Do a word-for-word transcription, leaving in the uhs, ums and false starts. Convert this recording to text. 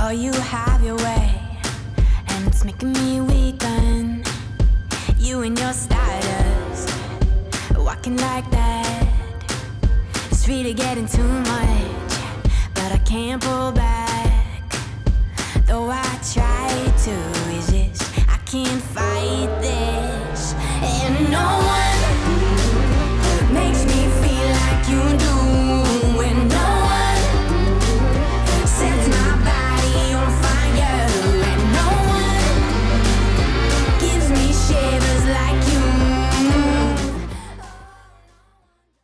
Oh, you have your way, and it's making me weaken. You and your stardust, walking like that. It's really getting too much, but I can't pull back. Though I try to resist, I can't